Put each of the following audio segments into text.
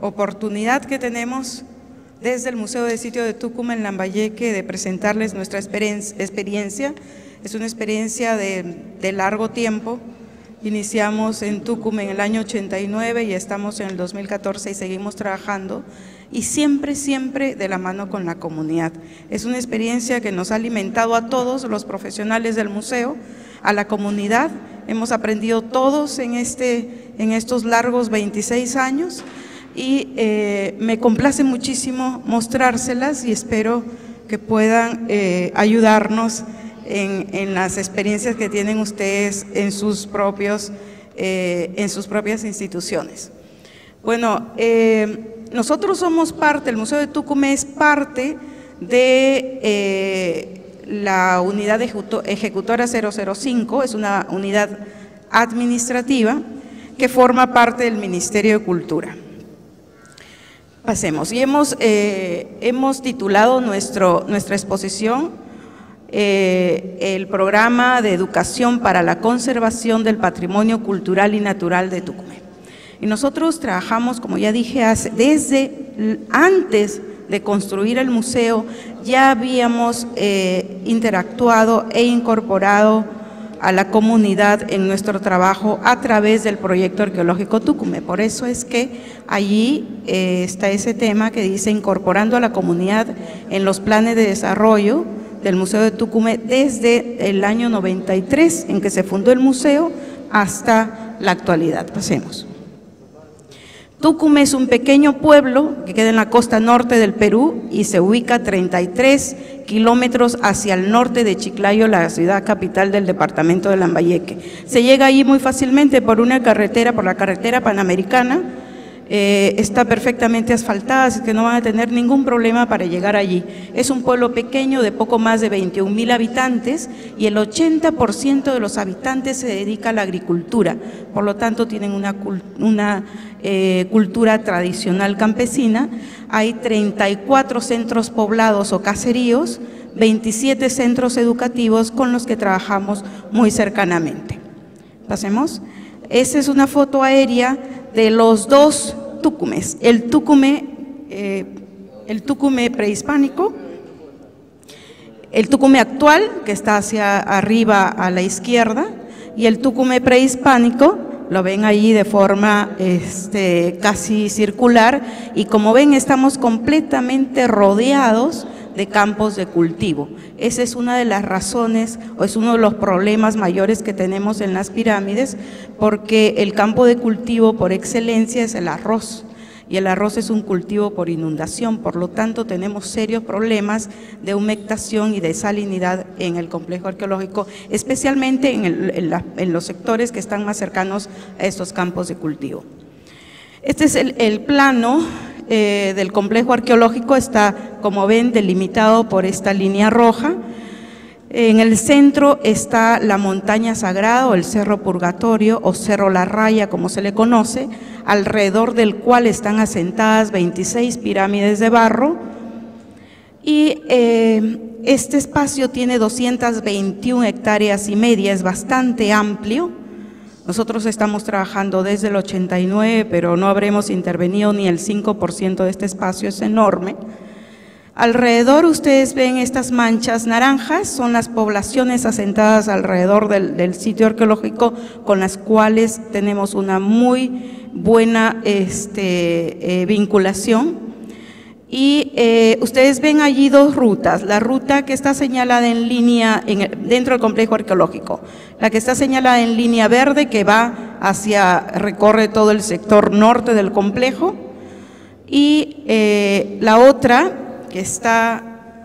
Oportunidad que tenemos desde el Museo de Sitio de Túcume en Lambayeque de presentarles nuestra experiencia. Es una experiencia de largo tiempo. Iniciamos en Túcume en el año 89 y estamos en el 2014 y seguimos trabajando y siempre de la mano con la comunidad. Es una experiencia que nos ha alimentado a todos los profesionales del museo, a la comunidad. Hemos aprendido todos en estos largos 26 años y me complace muchísimo mostrárselas y espero que puedan ayudarnos en las experiencias que tienen ustedes en sus propias instituciones. Bueno, nosotros somos parte, el Museo de Túcume es parte de la unidad de ejecutora 005, es una unidad administrativa que forma parte del Ministerio de Cultura. Pasemos, y hemos titulado nuestra exposición el programa de educación para la conservación del patrimonio cultural y natural de Túcume. Y nosotros trabajamos, como ya dije, desde antes de construir el museo, ya habíamos interactuado e incorporado a la comunidad en nuestro trabajo a través del proyecto arqueológico Túcume. Por eso es que allí está ese tema que dice incorporando a la comunidad en los planes de desarrollo del Museo de Túcume desde el año 93 en que se fundó el museo hasta la actualidad. Pasemos. Túcume es un pequeño pueblo que queda en la costa norte del Perú y se ubica 33 kilómetros hacia el norte de Chiclayo, la ciudad capital del departamento de Lambayeque. Se llega allí muy fácilmente por una carretera, por la carretera panamericana, está perfectamente asfaltada, así que no van a tener ningún problema para llegar allí. Es un pueblo pequeño de poco más de 21.000 habitantes y el 80% de los habitantes se dedica a la agricultura, por lo tanto tienen una cultura tradicional campesina. Hay 34 centros poblados o caseríos, 27 centros educativos con los que trabajamos muy cercanamente. Pasemos. Esa es una foto aérea de los dos Túcumes, el Túcume prehispánico, el Túcume actual, que está hacia arriba a la izquierda, y el Túcume prehispánico, lo ven allí de forma casi circular, y como ven estamos completamente rodeados de campos de cultivo. Esa es una de las razones, o es uno de los problemas mayores que tenemos en las pirámides, porque el campo de cultivo por excelencia es el arroz, y el arroz es un cultivo por inundación, por lo tanto tenemos serios problemas de humectación y de salinidad en el complejo arqueológico, especialmente en los sectores que están más cercanos a estos campos de cultivo. Este es el plano del complejo arqueológico, está, como ven, delimitado por esta línea roja. En el centro está la montaña sagrada o el Cerro Purgatorio o Cerro La Raya, como se le conoce, alrededor del cual están asentadas 26 pirámides de barro y este espacio tiene 221 hectáreas y media, es bastante amplio. Nosotros estamos trabajando desde el 89, pero no habremos intervenido ni el 5% de este espacio, es enorme. Alrededor ustedes ven estas manchas naranjas, son las poblaciones asentadas alrededor del sitio arqueológico con las cuales tenemos una muy buena vinculación. Y ustedes ven allí dos rutas, la ruta que está señalada en línea dentro del complejo arqueológico, la que está señalada en línea verde que va recorre todo el sector norte del complejo y la otra que está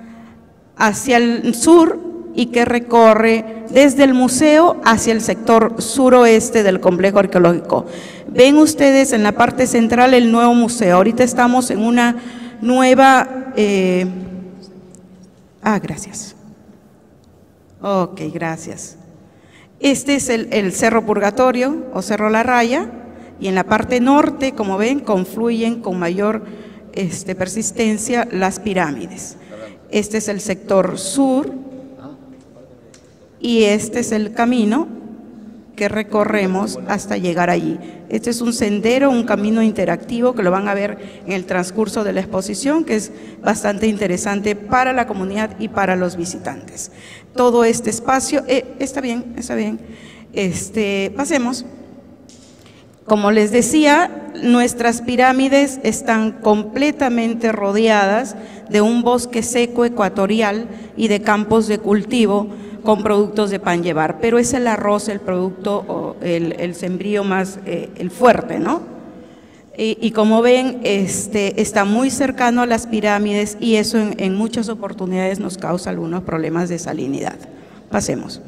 hacia el sur y que recorre desde el museo hacia el sector suroeste del complejo arqueológico. Ven ustedes en la parte central el nuevo museo, ahorita estamos en una nueva… gracias. Ok, gracias. Este es el Cerro Purgatorio o Cerro La Raya y en la parte norte, como ven, confluyen con mayor persistencia las pirámides. Este es el sector sur y este es el camino que recorremos hasta llegar allí. Este es un sendero, un camino interactivo que lo van a ver en el transcurso de la exposición, que es bastante interesante para la comunidad y para los visitantes. Todo este espacio, pasemos. Como les decía, nuestras pirámides están completamente rodeadas de un bosque seco ecuatorial y de campos de cultivo con productos de pan llevar, pero es el arroz el producto, o el sembrío más el fuerte, ¿no? Y como ven, está muy cercano a las pirámides y eso en muchas oportunidades nos causa algunos problemas de salinidad. Pasemos.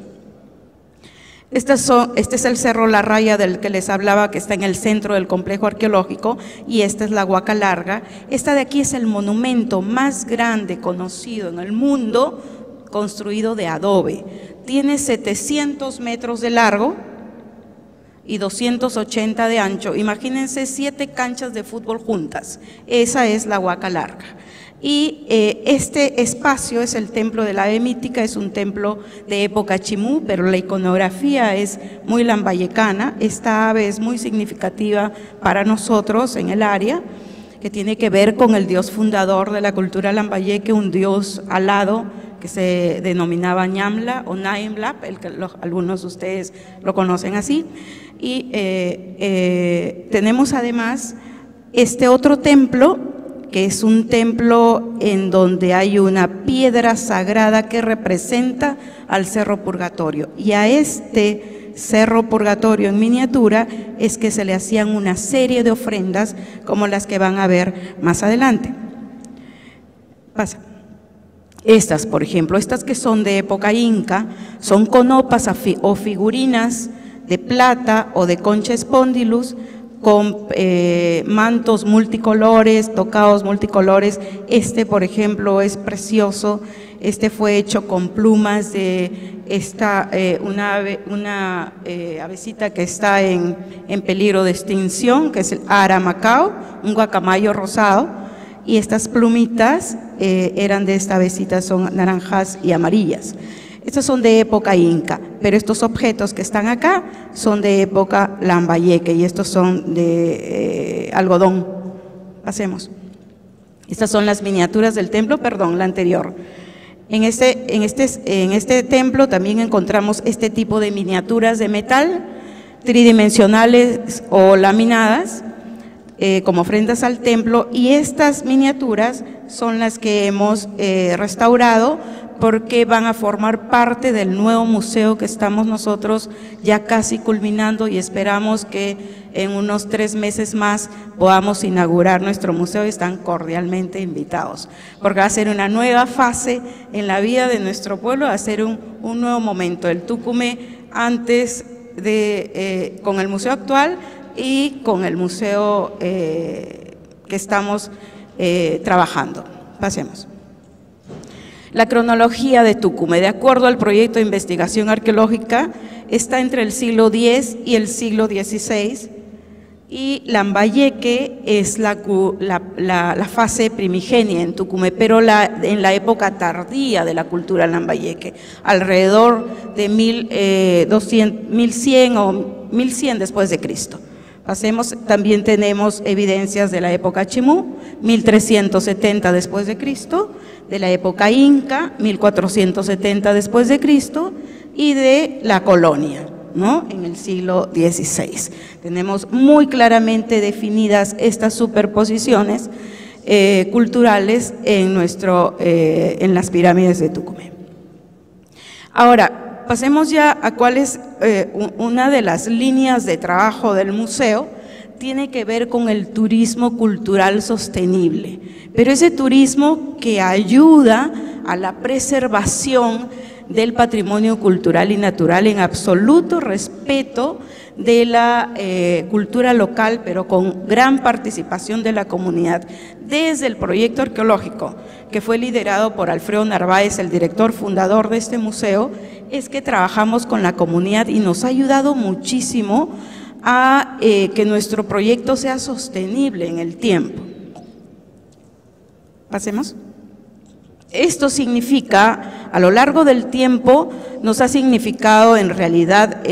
Este es el Cerro La Raya del que les hablaba, que está en el centro del complejo arqueológico, y esta es la Huaca Larga. Esta de aquí es el monumento más grande conocido en el mundo, construido de adobe. Tiene 700 metros de largo y 280 de ancho. Imagínense 7 canchas de fútbol juntas. Esa es la Huaca Larga. Y este espacio es el templo de la ave mítica, es un templo de época chimú, pero la iconografía es muy lambayecana. Esta ave es muy significativa para nosotros en el área, que tiene que ver con el dios fundador de la cultura lambayeque, un dios alado que se denominaba Ñamla o Naimlap, algunos de ustedes lo conocen así. Y tenemos además este otro templo, que es un templo en donde hay una piedra sagrada que representa al Cerro Purgatorio. Y a este Cerro Purgatorio en miniatura es que se le hacían una serie de ofrendas como las que van a ver más adelante. Pasa. Estas, por ejemplo, estas que son de época inca, son conopas o figurinas de plata o de concha espondilus, con mantos multicolores, tocados multicolores. Este, por ejemplo, es precioso. Este fue hecho con plumas de una avecita que está en peligro de extinción, que es el ara macao, un guacamayo rosado, y estas plumitas eran de esta avecita, son naranjas y amarillas. Estos son de época inca, pero estos objetos que están acá son de época lambayeque y estos son de algodón. Pasemos. Estas son las miniaturas del templo, perdón, la anterior. En este templo también encontramos este tipo de miniaturas de metal, tridimensionales o laminadas, como ofrendas al templo, y estas miniaturas son las que hemos restaurado, porque van a formar parte del nuevo museo que estamos nosotros ya casi culminando y esperamos que en unos 3 meses más podamos inaugurar nuestro museo y están cordialmente invitados, porque va a ser una nueva fase en la vida de nuestro pueblo, va a ser un nuevo momento, el Túcume antes de, con el museo actual y con el museo que estamos trabajando. Pasemos. La cronología de Túcume, de acuerdo al proyecto de investigación arqueológica, está entre el siglo X y el siglo XVI, y Lambayeque es la fase primigenia en Túcume, pero en la época tardía de la cultura lambayeque, alrededor de 1100 o 1100 después de Cristo. Pasemos, también tenemos evidencias de la época chimú, 1370 después de Cristo, de la época inca, 1470 después de Cristo, y de la colonia, ¿no?, en el siglo XVI. Tenemos muy claramente definidas estas superposiciones culturales en las pirámides de Túcume. Ahora, pasemos ya a cuál es una de las líneas de trabajo del museo. Tiene que ver con el turismo cultural sostenible, pero ese turismo que ayuda a la preservación del patrimonio cultural y natural en absoluto respeto de la cultura local, pero con gran participación de la comunidad, desde el proyecto arqueológico que fue liderado por Alfredo Narváez, el director fundador de este museo, es que trabajamos con la comunidad y nos ha ayudado muchísimo a que nuestro proyecto sea sostenible en el tiempo. Pasemos. Esto significa a lo largo del tiempo nos ha significado en realidad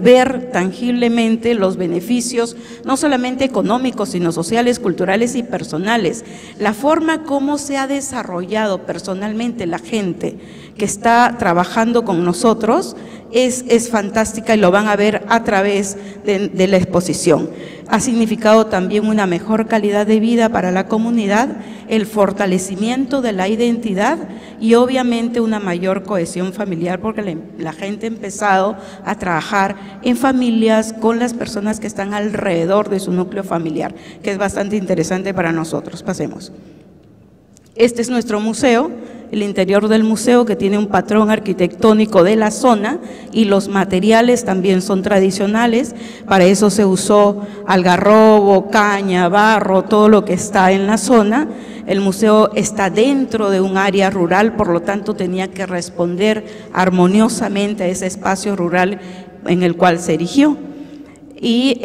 ver tangiblemente los beneficios, no solamente económicos, sino sociales, culturales y personales. La forma como se ha desarrollado personalmente la gente que está trabajando con nosotros es fantástica, y lo van a ver a través de la exposición. Ha significado también una mejor calidad de vida para la comunidad, el fortalecimiento de la identidad y obviamente una mayor cohesión familiar, porque la gente ha empezado a trabajar en familias con las personas que están alrededor de su núcleo familiar, que es bastante interesante para nosotros. Pasemos. Este es nuestro museo, el interior del museo, que tiene un patrón arquitectónico de la zona, y los materiales también son tradicionales. Para eso se usó algarrobo, caña, barro, todo lo que está en la zona. El museo está dentro de un área rural, por lo tanto tenía que responder armoniosamente a ese espacio rural en el cual se erigió. Y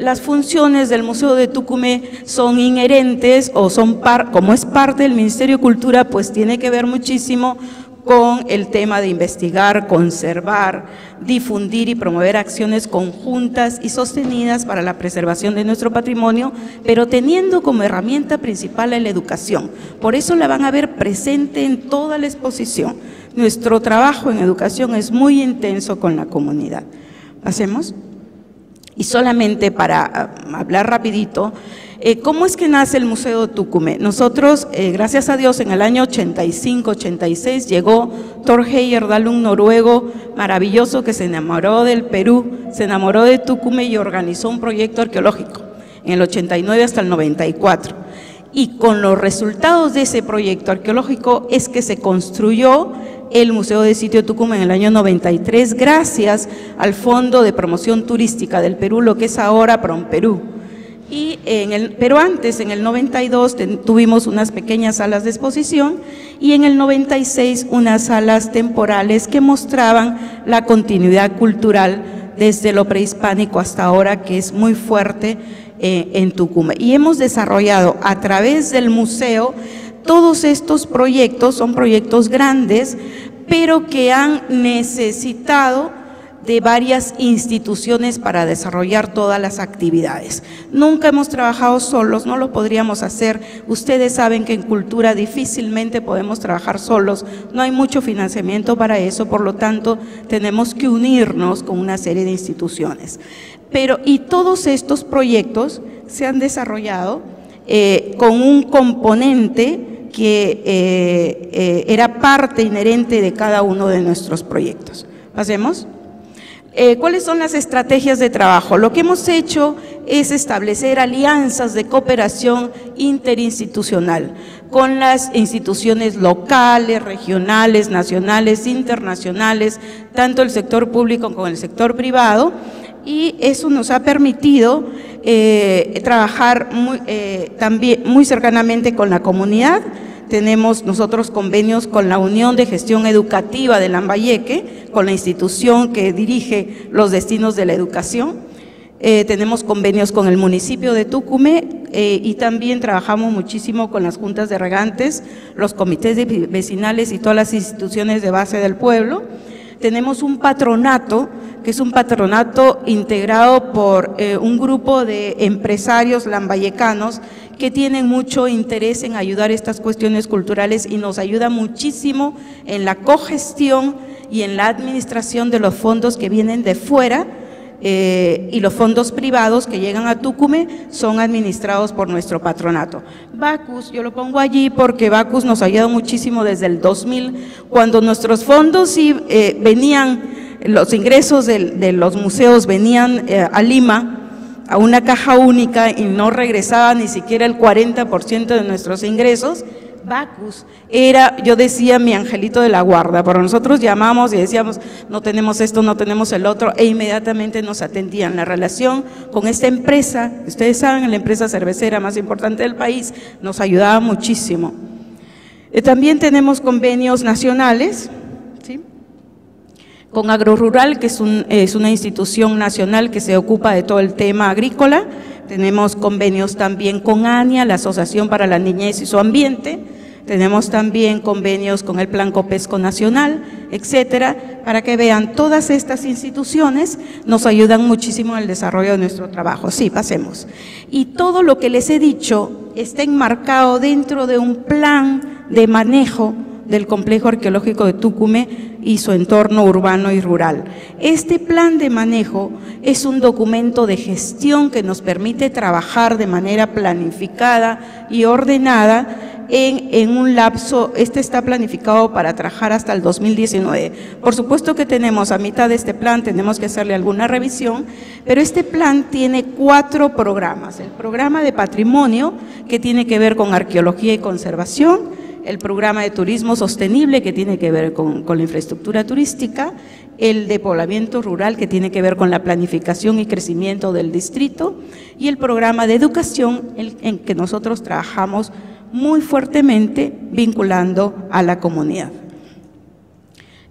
las funciones del Museo de Túcume son inherentes, o son como es parte del Ministerio de Cultura, pues tiene que ver muchísimo con el tema de investigar, conservar, difundir y promover acciones conjuntas y sostenidas para la preservación de nuestro patrimonio, pero teniendo como herramienta principal a la educación. Por eso la van a ver presente en toda la exposición. Nuestro trabajo en educación es muy intenso con la comunidad. ¿Pasemos? Y solamente para hablar rapidito, ¿cómo es que nace el Museo Túcume? Nosotros, gracias a Dios, en el año 85-86 llegó Thor Heyerdahl, un noruego maravilloso que se enamoró del Perú, se enamoró de Túcume y organizó un proyecto arqueológico en el 89 hasta el 94. Y con los resultados de ese proyecto arqueológico es que se construyó el Museo de Sitio Túcume en el año 93, gracias al Fondo de Promoción Turística del Perú, lo que es ahora PromPerú. Pero antes, en el 92, tuvimos unas pequeñas salas de exposición, y en el 96 unas salas temporales que mostraban la continuidad cultural desde lo prehispánico hasta ahora, que es muy fuerte en Túcume. Y hemos desarrollado a través del museo. Todos estos proyectos son proyectos grandes, pero que han necesitado de varias instituciones para desarrollar todas las actividades. Nunca hemos trabajado solos, no lo podríamos hacer. Ustedes saben que en cultura difícilmente podemos trabajar solos, no hay mucho financiamiento para eso, por lo tanto tenemos que unirnos con una serie de instituciones. Y todos estos proyectos se han desarrollado con un componente que era parte inherente de cada uno de nuestros proyectos. ¿Pasemos? ¿Cuáles son las estrategias de trabajo? Lo que hemos hecho es establecer alianzas de cooperación interinstitucional con las instituciones locales, regionales, nacionales, internacionales, tanto el sector público como el sector privado, y eso nos ha permitido trabajar también muy cercanamente con la comunidad. Tenemos nosotros convenios con la Unión de Gestión Educativa de Lambayeque, con la institución que dirige los destinos de la educación. Tenemos convenios con el municipio de Túcume y también trabajamos muchísimo con las juntas de regantes, los comités vecinales y todas las instituciones de base del pueblo. Tenemos un patronato, que es un patronato integrado por un grupo de empresarios lambayecanos que tienen mucho interés en ayudar a estas cuestiones culturales y nos ayuda muchísimo en la cogestión y en la administración de los fondos que vienen de fuera, y los fondos privados que llegan a Túcume son administrados por nuestro patronato. Backus, yo lo pongo allí porque Backus nos ha ayudado muchísimo desde el 2000, cuando nuestros fondos los ingresos de los museos venían a Lima, a una caja única, y no regresaba ni siquiera el 40% de nuestros ingresos. Backus era, yo decía, mi angelito de la guarda, pero nosotros llamamos y decíamos, no tenemos esto, no tenemos el otro, e inmediatamente nos atendían. La relación con esta empresa, ustedes saben, la empresa cervecera más importante del país, nos ayudaba muchísimo. También tenemos convenios nacionales, ¿sí?, con AgroRural, que es una institución nacional que se ocupa de todo el tema agrícola. Tenemos convenios también con ANIA, la Asociación para la Niñez y su Ambiente. Tenemos también convenios con el Plan Copesco Nacional, etcétera, para que vean todas estas instituciones nos ayudan muchísimo en el desarrollo de nuestro trabajo. Sí, pasemos. Y todo lo que les he dicho está enmarcado dentro de un plan de manejo del complejo arqueológico de Túcume y su entorno urbano y rural. Este plan de manejo es un documento de gestión que nos permite trabajar de manera planificada y ordenada en un lapso. Este está planificado para trabajar hasta el 2019. Por supuesto que tenemos a mitad de este plan, tenemos que hacerle alguna revisión, pero este plan tiene 4 programas. El programa de patrimonio, que tiene que ver con arqueología y conservación, el programa de turismo sostenible, que tiene que ver con la infraestructura turística, el de poblamiento rural, que tiene que ver con la planificación y crecimiento del distrito, y el programa de educación, en que nosotros trabajamos muy fuertemente vinculando a la comunidad.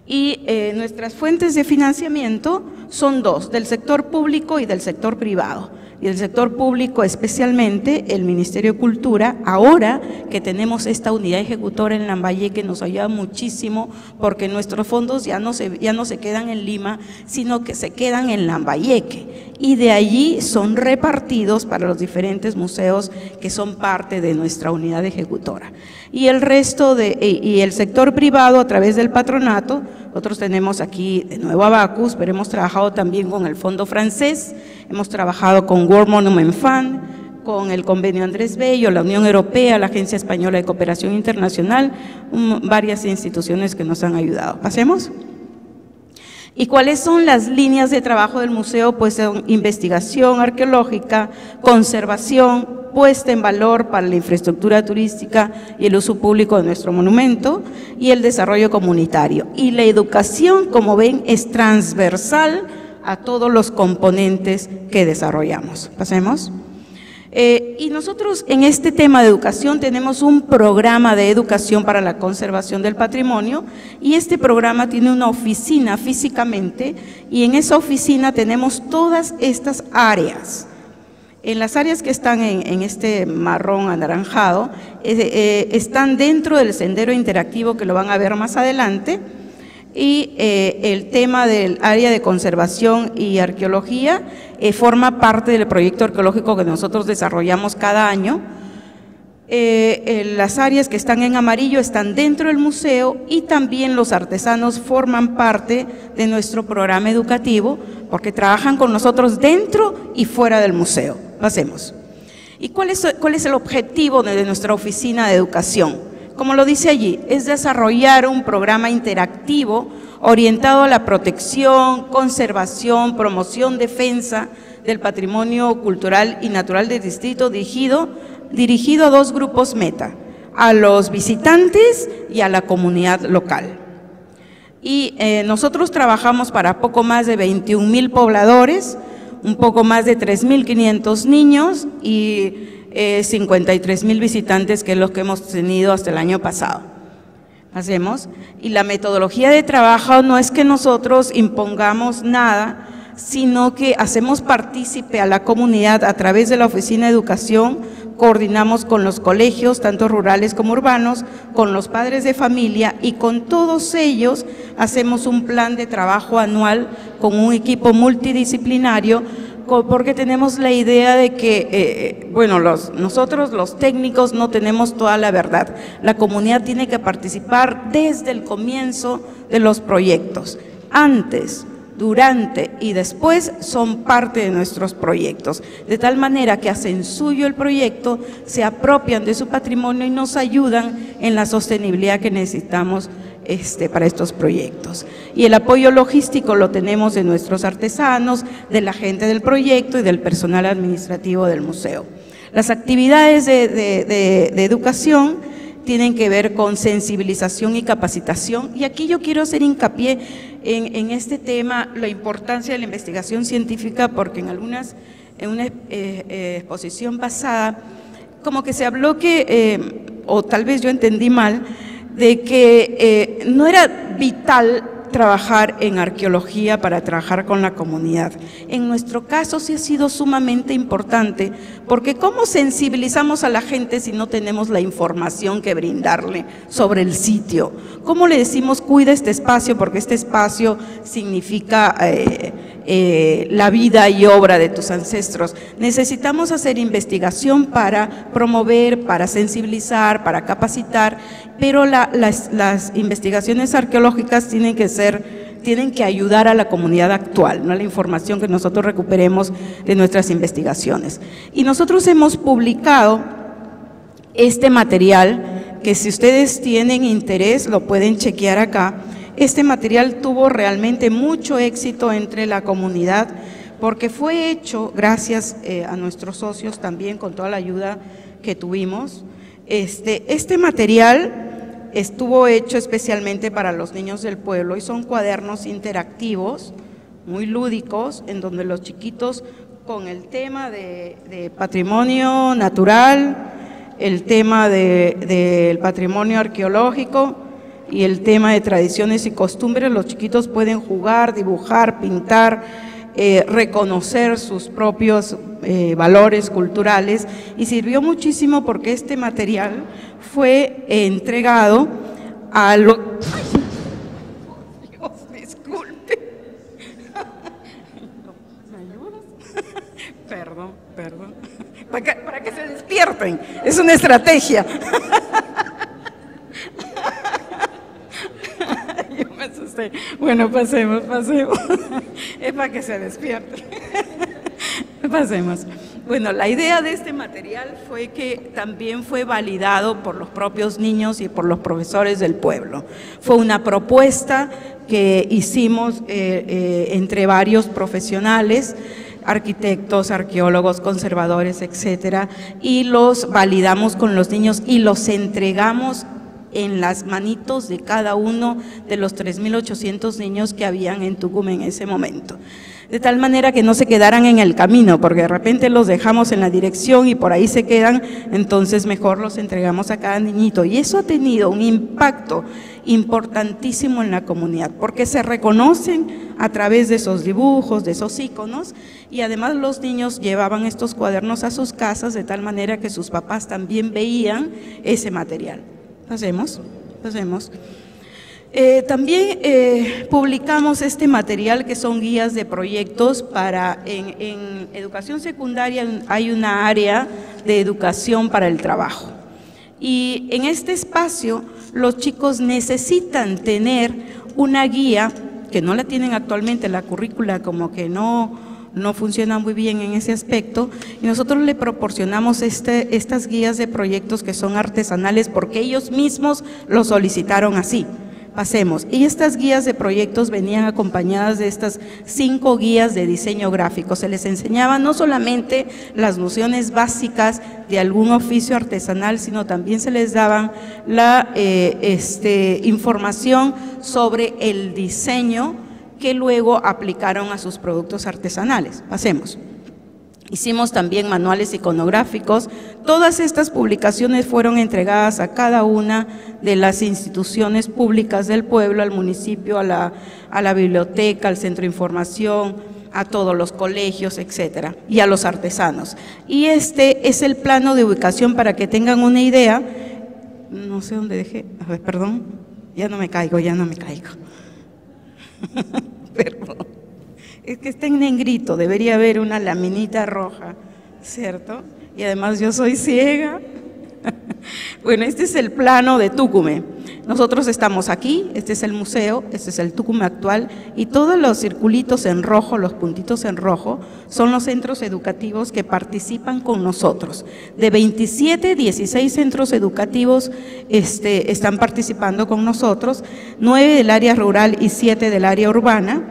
Y nuestras fuentes de financiamiento son 2, del sector público y del sector privado. Y el sector público, especialmente el Ministerio de Cultura, ahora que tenemos esta unidad ejecutora en Lambayeque, nos ayuda muchísimo porque nuestros fondos ya no se quedan en Lima, sino que se quedan en Lambayeque. Y de allí son repartidos para los diferentes museos que son parte de nuestra unidad ejecutora. Y el resto y el sector privado a través del patronato. Nosotros tenemos aquí de nuevo a Backus, pero hemos trabajado también con el Fondo Francés, hemos trabajado con World Monument Fund, con el Convenio Andrés Bello, la Unión Europea, la Agencia Española de Cooperación Internacional, varias instituciones que nos han ayudado. Pasemos. ¿Y cuáles son las líneas de trabajo del museo? Pues son investigación arqueológica, conservación, puesta en valor para la infraestructura turística y el uso público de nuestro monumento y el desarrollo comunitario. Y la educación, como ven, es transversal a todos los componentes que desarrollamos. Pasemos. Y nosotros en este tema de educación tenemos un programa de educación para la conservación del patrimonio y este programa tiene una oficina físicamente y en esa oficina tenemos todas estas áreas. En las áreas que están en este marrón anaranjado, están dentro del sendero interactivo que lo van a ver más adelante, y el tema del área de conservación y arqueología forma parte del proyecto arqueológico que nosotros desarrollamos cada año. Las áreas que están en amarillo están dentro del museo y también los artesanos forman parte de nuestro programa educativo porque trabajan con nosotros dentro y fuera del museo. Pasemos. ¿Y cuál es el objetivo de nuestra oficina de educación? Como lo dice allí, es desarrollar un programa interactivo orientado a la protección, conservación, promoción, defensa del patrimonio cultural y natural del distrito dirigido a 2 grupos meta, a los visitantes y a la comunidad local. Y nosotros trabajamos para poco más de 21.000 pobladores, un poco más de 3.500 niños y 53.000 visitantes, que es lo que hemos tenido hasta el año pasado. Hacemos. Y la metodología de trabajo no es que nosotros impongamos nada, sino que hacemos partícipe a la comunidad a través de la Oficina de Educación, coordinamos con los colegios, tanto rurales como urbanos, con los padres de familia y con todos ellos hacemos un plan de trabajo anual con un equipo multidisciplinario, porque tenemos la idea de que, bueno, nosotros los técnicos no tenemos toda la verdad. La comunidad tiene que participar desde el comienzo de los proyectos, antes, durante y después son parte de nuestros proyectos, de tal manera que hacen suyo el proyecto, se apropian de su patrimonio y nos ayudan en la sostenibilidad que necesitamos para estos proyectos. Y el apoyo logístico lo tenemos de nuestros artesanos, de la gente del proyecto y del personal administrativo del museo. Las actividades de educación tienen que ver con sensibilización y capacitación, y aquí yo quiero hacer hincapié en este tema, la importancia de la investigación científica, porque en una exposición pasada, como que se habló que, o tal vez yo entendí mal, de que no era vital trabajar en arqueología, para trabajar con la comunidad. En nuestro caso sí ha sido sumamente importante, porque ¿cómo sensibilizamos a la gente si no tenemos la información que brindarle sobre el sitio? ¿Cómo le decimos cuida este espacio? Porque este espacio significa la vida y obra de tus ancestros. Necesitamos hacer investigación para promover, para sensibilizar, para capacitar, pero las investigaciones arqueológicas tienen que ayudar a la comunidad actual, ¿no? A la información que nosotros recuperemos de nuestras investigaciones. Y nosotros hemos publicado este material, que si ustedes tienen interés lo pueden chequear acá. Este material tuvo realmente mucho éxito entre la comunidad, porque fue hecho gracias a nuestros socios también, con toda la ayuda que tuvimos. Este material estuvo hecho especialmente para los niños del pueblo y son cuadernos interactivos, muy lúdicos, en donde los chiquitos con el tema de patrimonio natural, el tema del patrimonio arqueológico, y el tema de tradiciones y costumbres, los chiquitos pueden jugar, dibujar, pintar, reconocer sus propios valores culturales, y sirvió muchísimo porque este material fue entregado a los… Dios, disculpe. ¿Me ayudas? Perdón. Para que se despierten, es una estrategia. Bueno, pasemos. Es para que se despierte. Pasemos. Bueno, la idea de este material fue que también fue validado por los propios niños y por los profesores del pueblo. Fue una propuesta que hicimos entre varios profesionales, arquitectos, arqueólogos, conservadores, etcétera, y los validamos con los niños y los entregamos en las manitos de cada uno de los 3.800 niños que habían en Túcume en ese momento. De tal manera que no se quedaran en el camino, porque de repente los dejamos en la dirección y por ahí se quedan, entonces mejor los entregamos a cada niñito. Y eso ha tenido un impacto importantísimo en la comunidad, porque se reconocen a través de esos dibujos, de esos íconos, y además los niños llevaban estos cuadernos a sus casas, de tal manera que sus papás también veían ese material. Pasemos. También publicamos este material que son guías de proyectos para… En educación secundaria hay una área de educación para el trabajo. Y en este espacio los chicos necesitan tener una guía, que no la tienen actualmente, la currícula como que no funciona muy bien en ese aspecto, y nosotros le proporcionamos estas guías de proyectos que son artesanales porque ellos mismos lo solicitaron así. Pasemos. Y estas guías de proyectos venían acompañadas de estas 5 guías de diseño gráfico. Se les enseñaba no solamente las nociones básicas de algún oficio artesanal, sino también se les daban la información sobre el diseño que luego aplicaron a sus productos artesanales. Pasemos. Hicimos también manuales iconográficos. Todas estas publicaciones fueron entregadas a cada una de las instituciones públicas del pueblo, al municipio, a la biblioteca, al centro de información, a todos los colegios, etcétera, y a los artesanos. Y este es el plano de ubicación para que tengan una idea. No sé dónde dejé, a ver, perdón, ya no me caigo. Perdón. Es que está en negrito, debería haber una laminita roja, ¿cierto? Y además yo soy ciega. Bueno, este es el plano de Túcume. Nosotros estamos aquí, este es el museo, este es el Túcume actual, y todos los circulitos en rojo, los puntitos en rojo, son los centros educativos que participan con nosotros. De 27, 16 centros educativos están participando con nosotros, 9 del área rural y 7 del área urbana.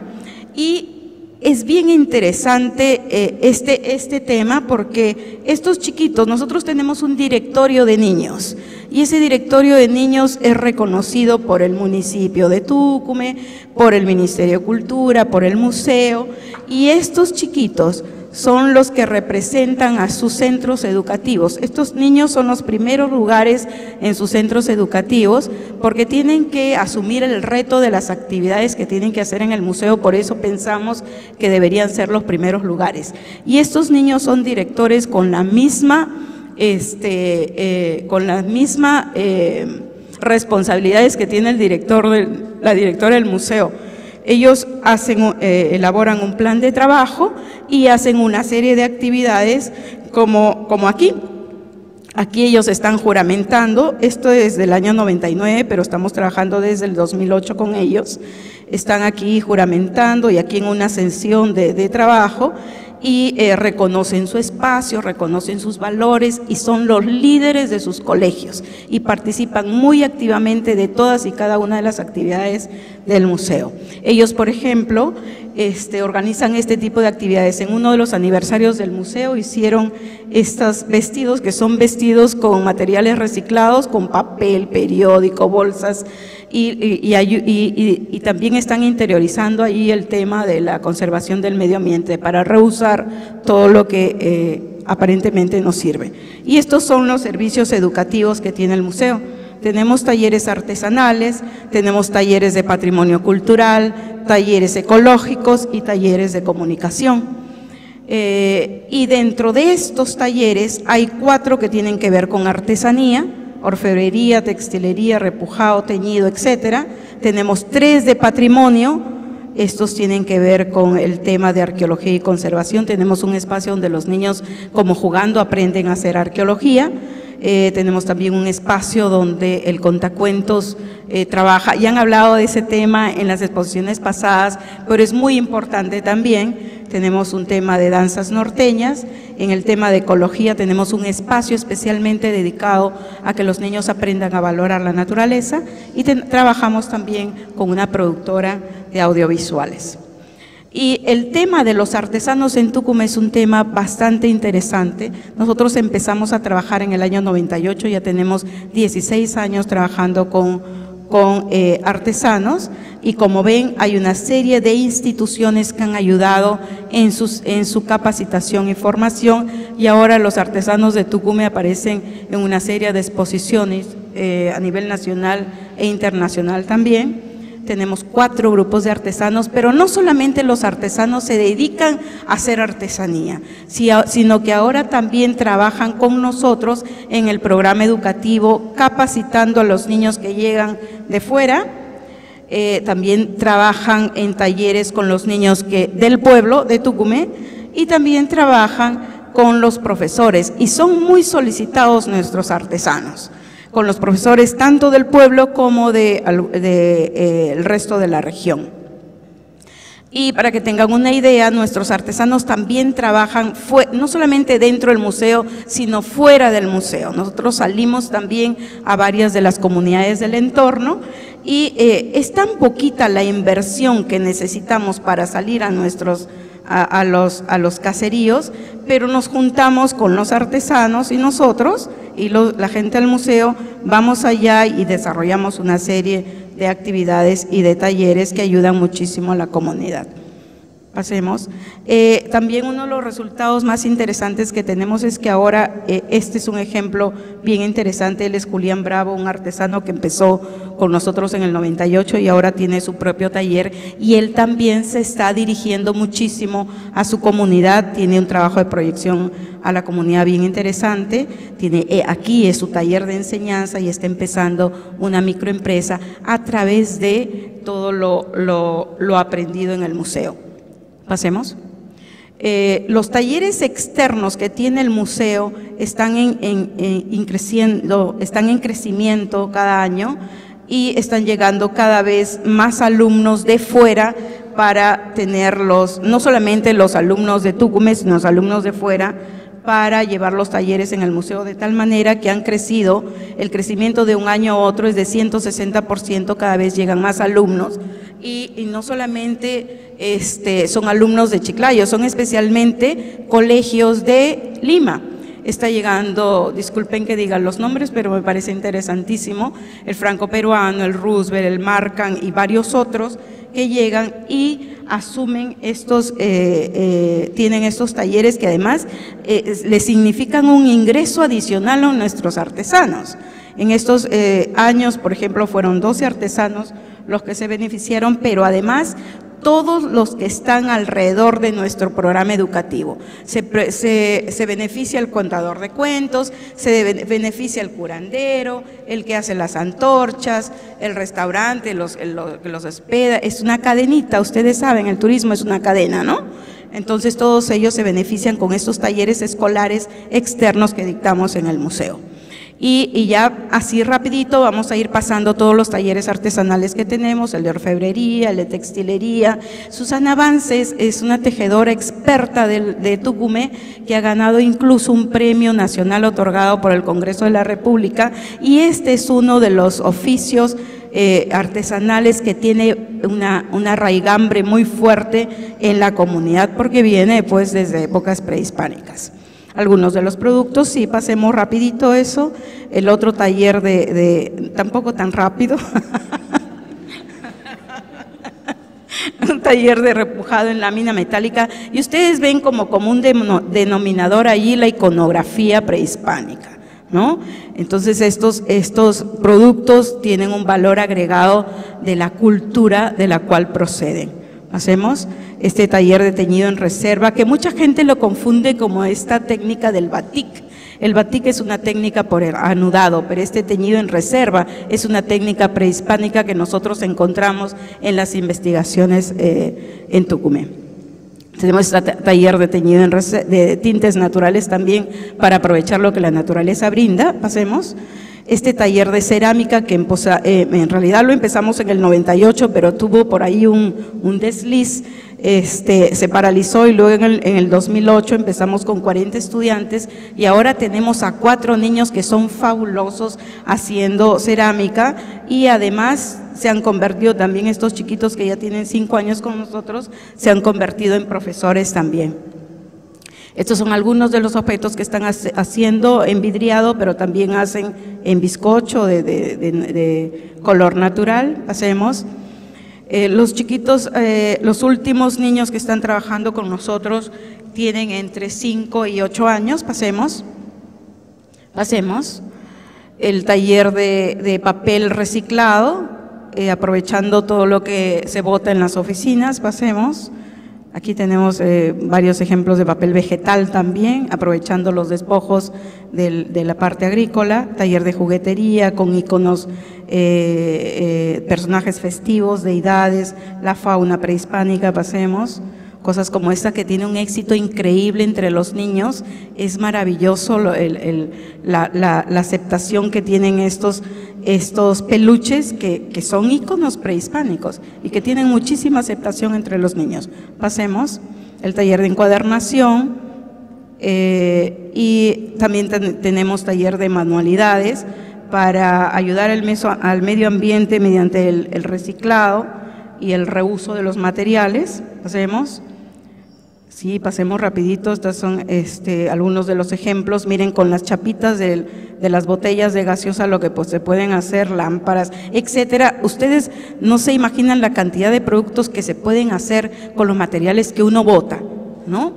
Y es bien interesante este tema, porque estos chiquitos, nosotros tenemos un directorio de niños, y ese directorio de niños es reconocido por el municipio de Túcume, por el Ministerio de Cultura, por el museo, y estos chiquitos son los que representan a sus centros educativos. Estos niños son los primeros lugares en sus centros educativos porque tienen que asumir el reto de las actividades que tienen que hacer en el museo, por eso pensamos que deberían ser los primeros lugares. Y estos niños son directores con la misma, responsabilidades que tiene el director, la directora del museo. Ellos hacen, elaboran un plan de trabajo y hacen una serie de actividades como aquí. Aquí ellos están juramentando, esto desde el año 99, pero estamos trabajando desde el 2008 con ellos. Están aquí juramentando y aquí en una sesión de trabajo y reconocen su espacio, reconocen sus valores y son los líderes de sus colegios y participan muy activamente de todas y cada una de las actividades del museo. Ellos, por ejemplo, organizan este tipo de actividades. En uno de los aniversarios del museo hicieron estos vestidos, que son vestidos con materiales reciclados, con papel, periódico, bolsas, y también están interiorizando ahí el tema de la conservación del medio ambiente para reusar todo lo que aparentemente nos sirve. Y estos son los servicios educativos que tiene el museo. Tenemos talleres artesanales, tenemos talleres de patrimonio cultural, talleres ecológicos y talleres de comunicación. Y dentro de estos talleres hay 4 que tienen que ver con artesanía, orfebrería, textilería, repujado, teñido, etcétera. Tenemos 3 de patrimonio, estos tienen que ver con el tema de arqueología y conservación. Tenemos un espacio donde los niños, como jugando, aprenden a hacer arqueología. Tenemos también un espacio donde el contacuentos trabaja, y han hablado de ese tema en las exposiciones pasadas, pero es muy importante también. Tenemos un tema de danzas norteñas, en el tema de ecología tenemos un espacio especialmente dedicado a que los niños aprendan a valorar la naturaleza, y trabajamos también con una productora de audiovisuales. Y el tema de los artesanos en Túcume es un tema bastante interesante. Nosotros empezamos a trabajar en el año 98, ya tenemos 16 años trabajando con artesanos, y como ven hay una serie de instituciones que han ayudado en su capacitación y formación, y ahora los artesanos de Túcume aparecen en una serie de exposiciones a nivel nacional e internacional también. Tenemos 4 grupos de artesanos, pero no solamente los artesanos se dedican a hacer artesanía, sino que ahora también trabajan con nosotros en el programa educativo, capacitando a los niños que llegan de fuera. También trabajan en talleres con los niños del pueblo de Túcume, y también trabajan con los profesores, y son muy solicitados nuestros artesanos, con los profesores tanto del pueblo como del resto de la región. Y para que tengan una idea, nuestros artesanos también trabajan no solamente dentro del museo, sino fuera del museo. Nosotros salimos también a varias de las comunidades del entorno, y es tan poquita la inversión que necesitamos para salir a los caseríos, pero nos juntamos con los artesanos y nosotros y la gente del museo, vamos allá y desarrollamos una serie de actividades y de talleres que ayudan muchísimo a la comunidad. Pasemos. También uno de los resultados más interesantes que tenemos es que ahora, este es un ejemplo bien interesante, él es Julián Bravo, un artesano que empezó con nosotros en el 98 y ahora tiene su propio taller, y él también se está dirigiendo muchísimo a su comunidad, tiene un trabajo de proyección a la comunidad bien interesante, tiene aquí es su taller de enseñanza y está empezando una microempresa a través de todo lo aprendido en el museo. Pasemos. Los talleres externos que tiene el museo están en crecimiento cada año, y están llegando cada vez más alumnos de fuera para tenerlos, no solamente los alumnos de Túcume, sino los alumnos de fuera, para llevar los talleres en el museo, de tal manera que han crecido. El crecimiento de un año a otro es de 160%, cada vez llegan más alumnos, y no solamente son alumnos de Chiclayo, son especialmente colegios de Lima. está llegando, disculpen que digan los nombres, pero me parece interesantísimo, el Franco Peruano, el Roosevelt, el Markham y varios otros que llegan y asumen estos, tienen estos talleres que además les significan un ingreso adicional a nuestros artesanos. En estos años, por ejemplo, fueron 12 artesanos los que se beneficiaron, pero además todos los que están alrededor de nuestro programa educativo. Se beneficia el contador de cuentos, se beneficia el curandero, el que hace las antorchas, el restaurante, los hospeda, es una cadenita, ustedes saben, el turismo es una cadena, ¿no? Entonces todos ellos se benefician con estos talleres escolares externos que dictamos en el museo. Y ya así rapidito vamos a ir pasando todos los talleres artesanales que tenemos, el de orfebrería, el de textilería. Susana Bances es una tejedora experta de Túcume que ha ganado incluso un premio nacional otorgado por el Congreso de la República, y este es uno de los oficios artesanales que tiene una raigambre muy fuerte en la comunidad porque viene pues desde épocas prehispánicas. Algunos de los productos, sí, pasemos rapidito eso. El otro taller tampoco tan rápido, un taller de repujado en lámina metálica. Y ustedes ven como común denominador allí la iconografía prehispánica, ¿no? Entonces estos productos tienen un valor agregado de la cultura de la cual proceden. Hacemos este taller de teñido en reserva, que mucha gente lo confunde como esta técnica del batik. El batik es una técnica por anudado, pero este teñido en reserva es una técnica prehispánica que nosotros encontramos en las investigaciones en Túcume. Tenemos este taller de teñido en reserva, de tintes naturales también, para aprovechar lo que la naturaleza brinda. Pasemos. Este taller de cerámica que en realidad lo empezamos en el 98, pero tuvo por ahí un desliz, se paralizó, y luego en el 2008 empezamos con 40 estudiantes y ahora tenemos a 4 niños que son fabulosos haciendo cerámica, y además se han convertido también estos chiquitos que ya tienen 5 años con nosotros, se han convertido en profesores también. Estos son algunos de los objetos que están haciendo en vidriado, pero también hacen en bizcocho de color natural. Pasemos. Los chiquitos, los últimos niños que están trabajando con nosotros tienen entre 5 y 8 años. Pasemos. Pasemos. El taller de papel reciclado, aprovechando todo lo que se bota en las oficinas. Pasemos. Aquí tenemos varios ejemplos de papel vegetal también, aprovechando los despojos de la parte agrícola. Taller de juguetería con iconos, personajes festivos, deidades, la fauna prehispánica. Pasemos. Cosas como esta que tiene un éxito increíble entre los niños. Es maravilloso la aceptación que tienen estos peluches que son íconos prehispánicos y que tienen muchísima aceptación entre los niños. Pasemos. El taller de encuadernación, y también tenemos taller de manualidades para ayudar al medio ambiente mediante el reciclado y el reuso de los materiales. Pasemos. Sí, pasemos rapidito. Estos son algunos de los ejemplos. Miren, con las chapitas de las botellas de gaseosa, lo que pues, se pueden hacer, lámparas, etcétera. Ustedes no se imaginan la cantidad de productos que se pueden hacer con los materiales que uno bota, ¿no?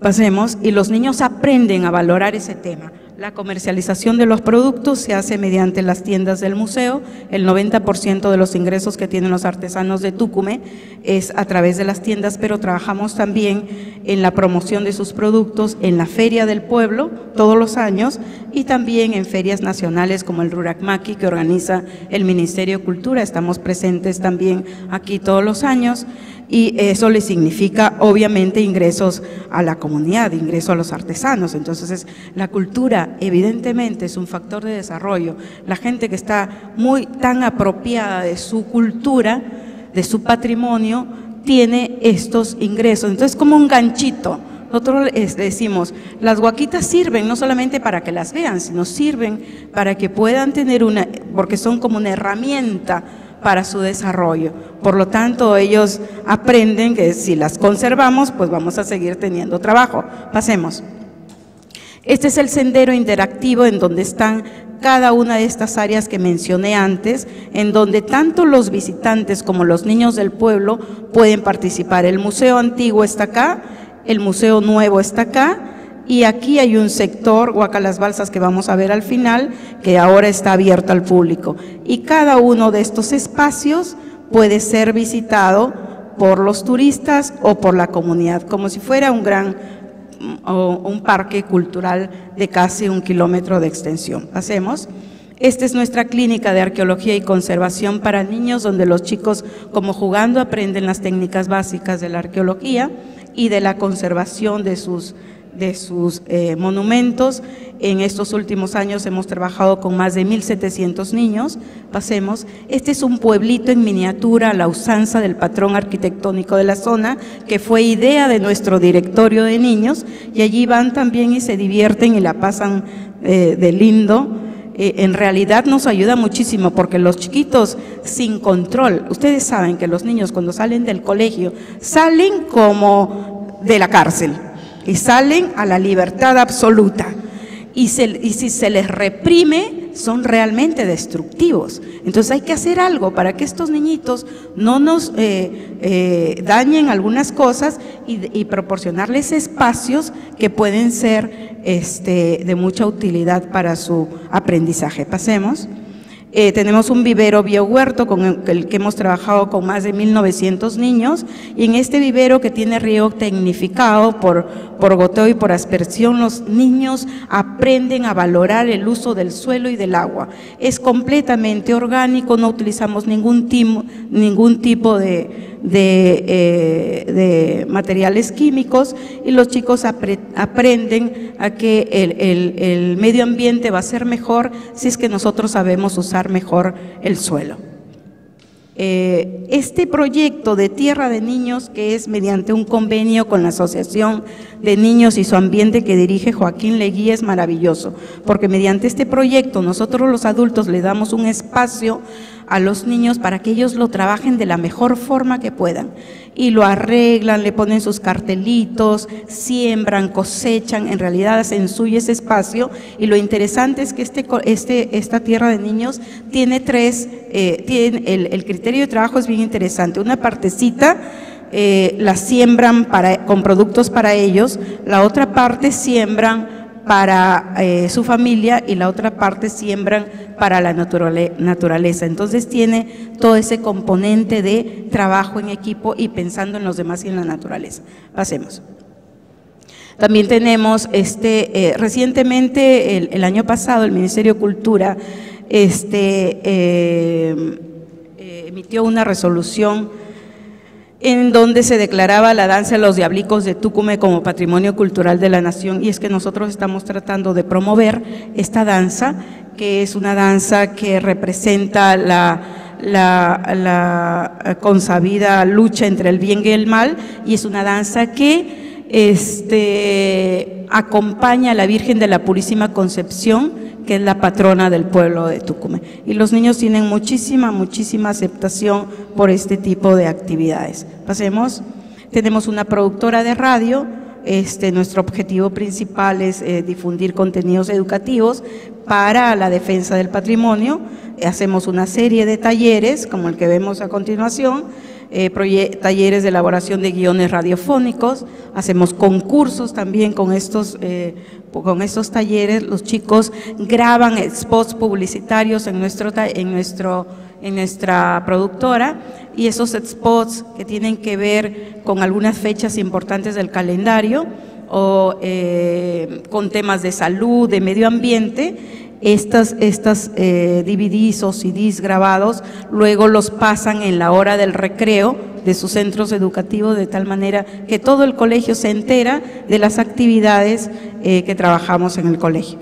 Pasemos. Y los niños aprenden a valorar ese tema. La comercialización de los productos se hace mediante las tiendas del museo. El 90% de los ingresos que tienen los artesanos de Túcume es a través de las tiendas, pero trabajamos también en la promoción de sus productos en la Feria del Pueblo todos los años y también en ferias nacionales como el Rurakmaki que organiza el Ministerio de Cultura. Estamos presentes también aquí todos los años. Y eso le significa obviamente ingresos a la comunidad, ingresos a los artesanos. Entonces la cultura evidentemente es un factor de desarrollo. La gente que está tan apropiada de su cultura, de su patrimonio, tiene estos ingresos. Entonces como un ganchito. Nosotros decimos, las huaquitas sirven no solamente para que las vean, sino sirven para que puedan tener porque son como una herramienta para su desarrollo. Por lo tanto, ellos aprenden que si las conservamos, pues vamos a seguir teniendo trabajo. Pasemos. Este es el sendero interactivo en donde están cada una de estas áreas que mencioné antes, en donde tanto los visitantes como los niños del pueblo pueden participar. El museo antiguo está acá, el museo nuevo está acá, y aquí hay un sector, Huaca Las Balsas, que vamos a ver al final, que ahora está abierto al público. Y cada uno de estos espacios puede ser visitado por los turistas o por la comunidad, como si fuera un parque cultural de casi 1 kilómetro de extensión. Pasemos. Esta es nuestra clínica de arqueología y conservación para niños, donde los chicos, como jugando, aprenden las técnicas básicas de la arqueología y de la conservación de sus monumentos. En estos últimos años hemos trabajado con más de 1.700 niños. Pasemos. Este es un pueblito en miniatura, la usanza del patrón arquitectónico de la zona, que fue idea de nuestro directorio de niños, y allí van también y se divierten y la pasan de lindo. En realidad nos ayuda muchísimo, porque los chiquitos sin control, ustedes saben que los niños cuando salen del colegio salen como de la cárcel, y salen a la libertad absoluta, y si se les reprime son realmente destructivos. Entonces hay que hacer algo para que estos niñitos no nos dañen algunas cosas, y proporcionarles espacios que pueden ser de mucha utilidad para su aprendizaje. Pasemos. Tenemos un vivero biohuerto con el que hemos trabajado con más de 1.900 niños, y en este vivero, que tiene riego tecnificado por goteo y por aspersión, los niños aprenden a valorar el uso del suelo y del agua. Es completamente orgánico, no utilizamos ningún tipo de materiales químicos, y los chicos aprenden a que el medio ambiente va a ser mejor si es que nosotros sabemos usar mejor el suelo. Este proyecto de Tierra de Niños, que es mediante un convenio con la Asociación de Niños y su Ambiente, que dirige Joaquín Leguí, es maravilloso, porque mediante este proyecto nosotros los adultos le damos un espacio a los niños para que ellos lo trabajen de la mejor forma que puedan, y lo arreglan, le ponen sus cartelitos, siembran, cosechan, en realidad hacen suyo ese espacio. Y lo interesante es que esta Tierra de Niños tiene el criterio de trabajo es bien interesante. Una partecita la siembran con productos para ellos, la otra parte siembran para su familia, y la otra parte siembran para la naturaleza. Entonces tiene todo ese componente de trabajo en equipo y pensando en los demás y en la naturaleza. Pasemos. También tenemos recientemente, el año pasado, el Ministerio de Cultura emitió una resolución en donde se declaraba la Danza de los Diablicos de Túcume como Patrimonio Cultural de la Nación, y es que nosotros estamos tratando de promover esta danza, que es una danza que representa la consabida lucha entre el bien y el mal, y es una danza que acompaña a la Virgen de la Purísima Concepción, que es la patrona del pueblo de Túcume. Y los niños tienen muchísima, muchísima aceptación por este tipo de actividades. Pasemos. Tenemos una productora de radio. Nuestro objetivo principal es difundir contenidos educativos para la defensa del patrimonio. Hacemos una serie de talleres, como el que vemos a continuación, talleres de elaboración de guiones radiofónicos, hacemos concursos también con estos talleres. Los chicos graban spots publicitarios en nuestra productora, y esos spots que tienen que ver con algunas fechas importantes del calendario o con temas de salud, de medio ambiente. Estas DVDs o CDs grabados luego los pasan en la hora del recreo de sus centros educativos, de tal manera que todo el colegio se entera de las actividades que trabajamos en el colegio.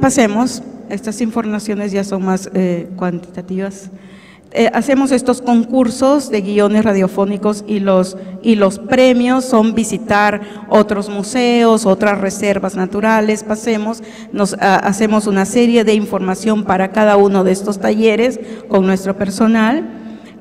Pasemos, estas informaciones ya son más cuantitativas. Hacemos estos concursos de guiones radiofónicos, y los premios son visitar otros museos, otras reservas naturales. Pasemos. Hacemos una serie de información para cada uno de estos talleres con nuestro personal.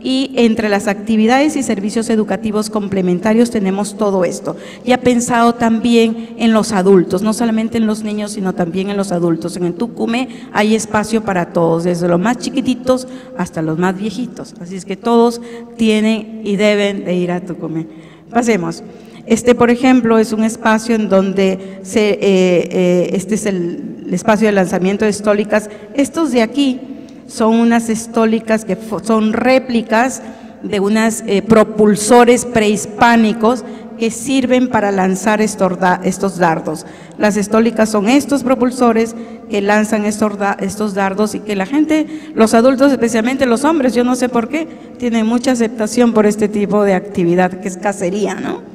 y entre las actividades y servicios educativos complementarios tenemos todo esto. Y ha pensado también en los adultos, no solamente en los niños, sino también en los adultos. En el Túcume hay espacio para todos, desde los más chiquititos hasta los más viejitos. Así es que todos tienen y deben de ir a Túcume. Pasemos. Este, por ejemplo, es un espacio en donde se, este es el espacio de lanzamiento de estólicas. Estos de aquí son unas estólicas que son réplicas de unos propulsores prehispánicos que sirven para lanzar estos dardos. Las estólicas son estos propulsores que lanzan estos dardos, y que la gente, los adultos, especialmente los hombres, yo no sé por qué, tienen mucha aceptación por este tipo de actividad, que es cacería, ¿no?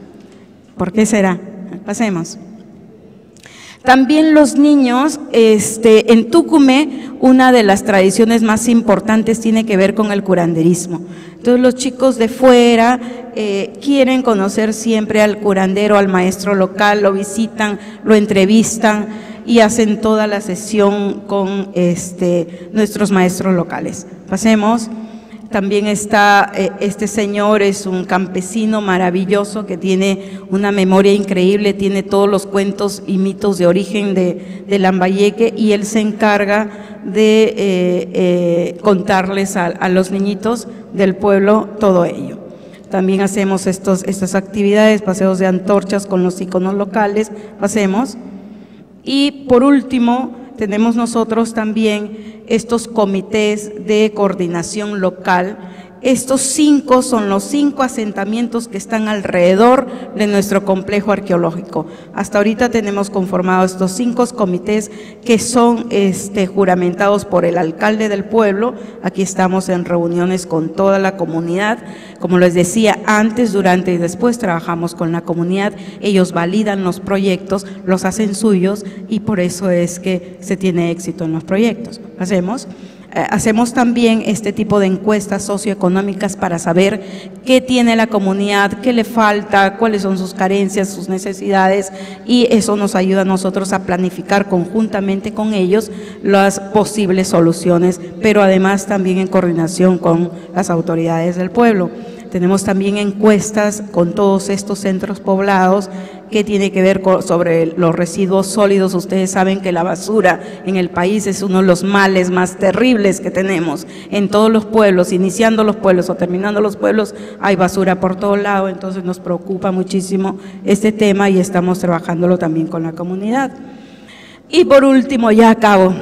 ¿Por qué será? Pasemos. También los niños, en Túcume, una de las tradiciones más importantes tiene que ver con el curanderismo. Entonces los chicos de fuera quieren conocer siempre al curandero, al maestro local, lo visitan, lo entrevistan y hacen toda la sesión con nuestros maestros locales. Pasemos. También está este señor, es un campesino maravilloso que tiene una memoria increíble, tiene todos los cuentos y mitos de origen de Lambayeque, y él se encarga de contarles a los niñitos del pueblo todo ello. También hacemos estas actividades, paseos de antorchas con los iconos locales, pasemos. Y por último, tenemos nosotros también estos comités de coordinación local. Estos 5 son los 5 asentamientos que están alrededor de nuestro complejo arqueológico. Hasta ahorita tenemos conformados estos 5 comités que son juramentados por el alcalde del pueblo. Aquí estamos en reuniones con toda la comunidad. Como les decía, antes, durante y después trabajamos con la comunidad. Ellos validan los proyectos, los hacen suyos, y por eso es que se tiene éxito en los proyectos. Pasemos. Hacemos también este tipo de encuestas socioeconómicas para saber qué tiene la comunidad, qué le falta, cuáles son sus carencias, sus necesidades, y eso nos ayuda a nosotros a planificar conjuntamente con ellos las posibles soluciones, pero además también en coordinación con las autoridades del pueblo. Tenemos también encuestas con todos estos centros poblados que tiene que ver sobre los residuos sólidos. Ustedes saben que la basura en el país es uno de los males más terribles que tenemos en todos los pueblos, iniciando los pueblos o terminando los pueblos, hay basura por todo lado, entonces nos preocupa muchísimo este tema y estamos trabajándolo también con la comunidad. Y por último, ya acabo,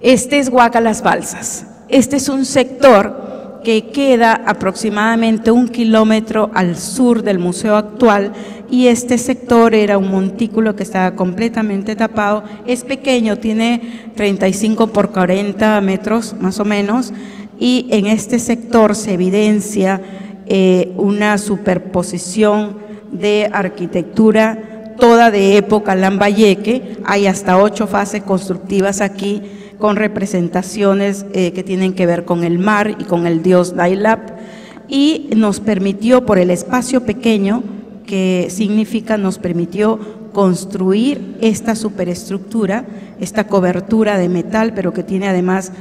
este es Huaca Las Balsas. Este es un sector que queda aproximadamente 1 kilómetro al sur del museo actual, y este sector era un montículo que estaba completamente tapado. Es pequeño, tiene 35 por 40 metros más o menos, y en este sector se evidencia una superposición de arquitectura toda de época Lambayeque. Hay hasta 8 fases constructivas aquí, con representaciones que tienen que ver con el mar y con el dios Naimlap, y nos permitió, por el espacio pequeño que significa, nos permitió construir esta superestructura, esta cobertura de metal, pero que tiene además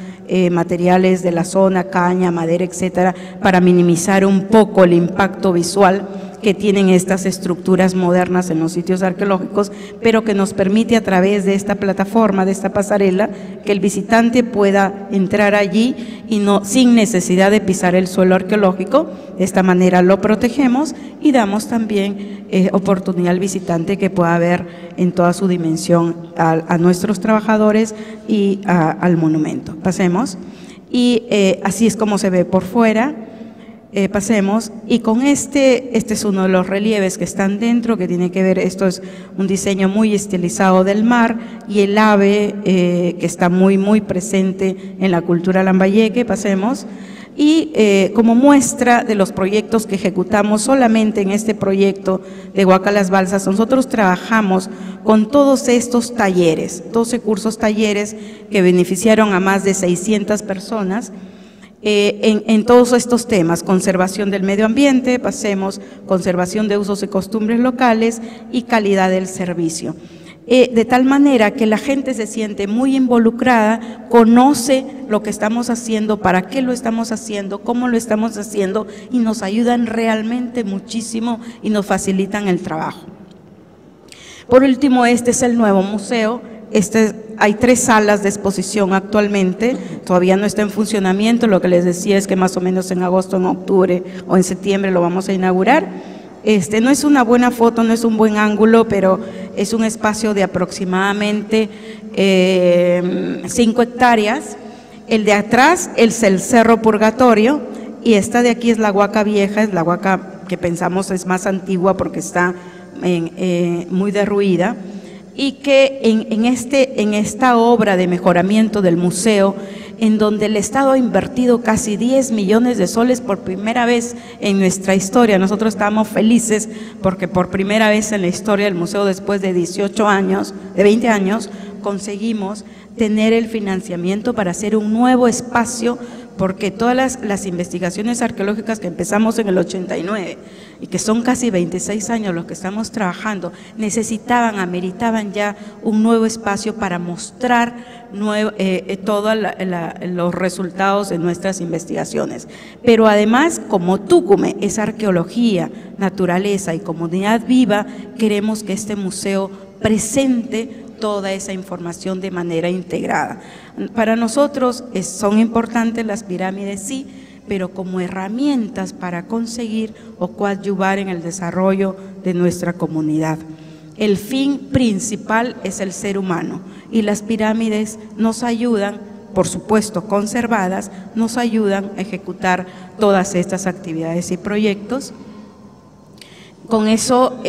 materiales de la zona, caña, madera, etcétera, para minimizar un poco el impacto visual que tienen estas estructuras modernas en los sitios arqueológicos, pero que nos permite a través de esta plataforma, de esta pasarela, que el visitante pueda entrar allí y no, sin necesidad de pisar el suelo arqueológico. De esta manera lo protegemos y damos también oportunidad al visitante que pueda ver en toda su dimensión a nuestros trabajadores y al monumento. Pasemos. Y así es como se ve por fuera. Pasemos. Y con este es uno de los relieves que están dentro, que tiene que ver, esto es un diseño muy estilizado del mar y el ave que está muy, muy presente en la cultura Lambayeque. Pasemos. Y como muestra de los proyectos que ejecutamos, solamente en este proyecto de Huaca Las Balsas, nosotros trabajamos con todos estos talleres, 12 cursos talleres que beneficiaron a más de 600 personas, en todos estos temas: conservación del medio ambiente, pasemos, conservación de usos y costumbres locales y calidad del servicio. de tal manera que la gente se siente muy involucrada, conoce lo que estamos haciendo, para qué lo estamos haciendo, cómo lo estamos haciendo, y nos ayudan realmente muchísimo y nos facilitan el trabajo. Por último, este es el nuevo museo. Hay 3 salas de exposición actualmente, todavía no está en funcionamiento. Lo que les decía es que más o menos en agosto, en octubre o en septiembre lo vamos a inaugurar. No es una buena foto, no es un buen ángulo, pero es un espacio de aproximadamente 5 hectáreas. El de atrás es el Cerro Purgatorio y esta de aquí es la huaca vieja, es la huaca que pensamos es más antigua porque está muy derruida. Y que en esta obra de mejoramiento del museo, en donde el Estado ha invertido casi 10 millones de soles por primera vez en nuestra historia. Nosotros estamos felices porque por primera vez en la historia del museo, después de 18 años, de 20 años, conseguimos tener el financiamiento para hacer un nuevo espacio, porque todas las investigaciones arqueológicas que empezamos en el 89 y que son casi 26 años los que estamos trabajando, ameritaban ya un nuevo espacio para mostrar todos los resultados de nuestras investigaciones. Pero además, como Túcume es arqueología, naturaleza y comunidad viva, queremos que este museo presente toda esa información de manera integrada. Para nosotros son importantes las pirámides, sí, pero como herramientas para conseguir o coadyuvar en el desarrollo de nuestra comunidad. El fin principal es el ser humano y las pirámides nos ayudan, por supuesto conservadas, nos ayudan a ejecutar todas estas actividades y proyectos. Con eso,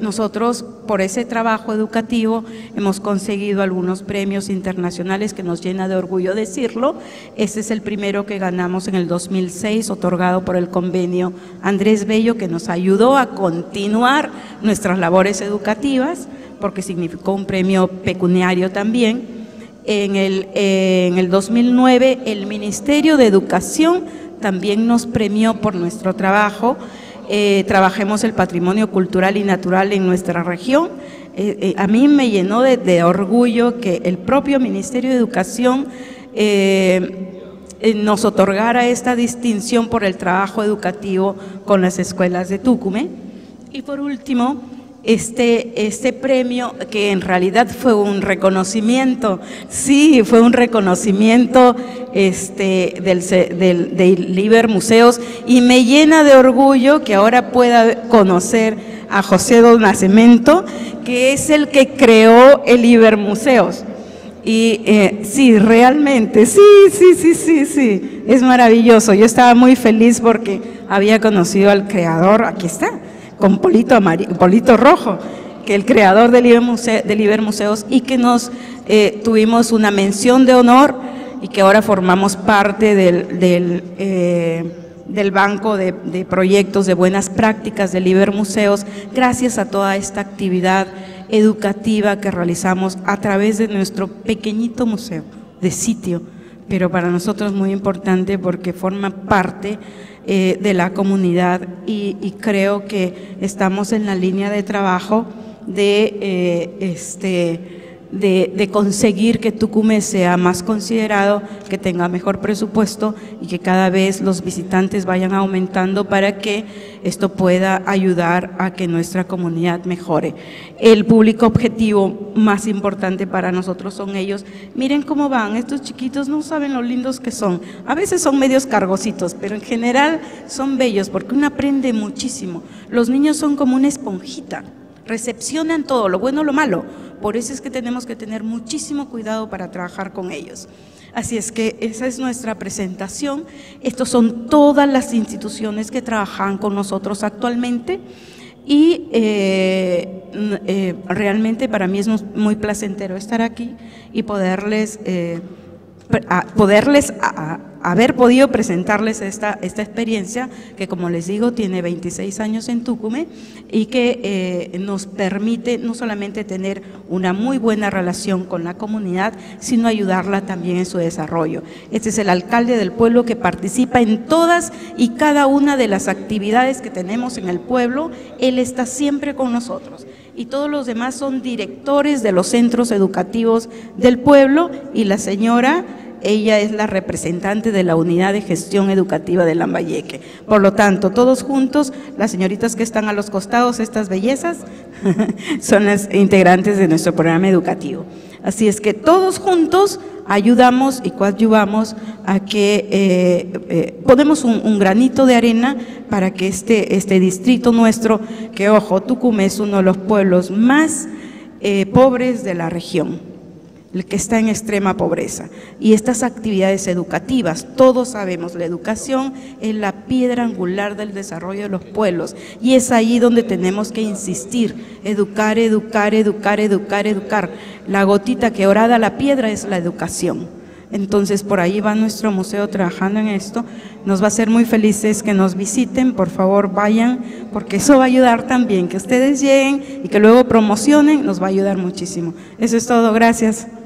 nosotros por ese trabajo educativo hemos conseguido algunos premios internacionales que nos llena de orgullo decirlo. Este es el primero que ganamos en el 2006, otorgado por el Convenio Andrés Bello, que nos ayudó a continuar nuestras labores educativas, porque significó un premio pecuniario también. En el 2009, el Ministerio de Educación también nos premió por nuestro trabajo. Trabajemos el patrimonio cultural y natural en nuestra región. A mí me llenó de orgullo que el propio Ministerio de Educación nos otorgara esta distinción por el trabajo educativo con las escuelas de Túcume. Y por último, este premio, que en realidad fue un reconocimiento, sí, fue un reconocimiento del Ibermuseos, y me llena de orgullo que ahora pueda conocer a José Don Nacimento, que es el que creó el Ibermuseos. Y sí, realmente, sí, es maravilloso. Yo estaba muy feliz porque había conocido al creador, aquí está, con Polito Rojo, que el creador del Ibermuseos, y que nos tuvimos una mención de honor y que ahora formamos parte del banco de proyectos de buenas prácticas del Ibermuseos, gracias a toda esta actividad educativa que realizamos a través de nuestro pequeñito museo de sitio, pero para nosotros muy importante porque forma parte de la comunidad, y creo que estamos en la línea de trabajo de conseguir que Túcume sea más considerado, que tenga mejor presupuesto y que cada vez los visitantes vayan aumentando para que esto pueda ayudar a que nuestra comunidad mejore. El público objetivo más importante para nosotros son ellos. Miren cómo van, estos chiquitos no saben lo lindos que son. A veces son medios cargositos, pero en general son bellos porque uno aprende muchísimo. Los niños son como una esponjita, recepcionan todo, lo bueno, lo malo. Por eso es que tenemos que tener muchísimo cuidado para trabajar con ellos. Así es que esa es nuestra presentación. Estos son todas las instituciones que trabajan con nosotros actualmente, y realmente para mí es muy placentero estar aquí y poderles haber podido presentarles esta experiencia que, como les digo, tiene 26 años en Túcume y que nos permite no solamente tener una muy buena relación con la comunidad, sino ayudarla también en su desarrollo. Este es el alcalde del pueblo que participa en todas y cada una de las actividades que tenemos en el pueblo. Él está siempre con nosotros. y todos los demás son directores de los centros educativos del pueblo, y la señora, ella es la representante de la Unidad de Gestión Educativa de Lambayeque. Por lo tanto, todos juntos, las señoritas que están a los costados, estas bellezas, son las integrantes de nuestro programa educativo. Así es que todos juntos ayudamos y coadyuvamos a que ponemos un granito de arena para que este distrito nuestro, que ojo, Túcume es uno de los pueblos más pobres de la región, el que está en extrema pobreza, y estas actividades educativas, todos sabemos, la educación es la piedra angular del desarrollo de los pueblos, y es ahí donde tenemos que insistir, educar, educar, educar, educar, educar. La gotita que horada la piedra es la educación. Entonces, por ahí va nuestro museo trabajando en esto. Nos va a hacer muy felices que nos visiten, por favor vayan, porque eso va a ayudar también, que ustedes lleguen y que luego promocionen, nos va a ayudar muchísimo. Eso es todo, gracias.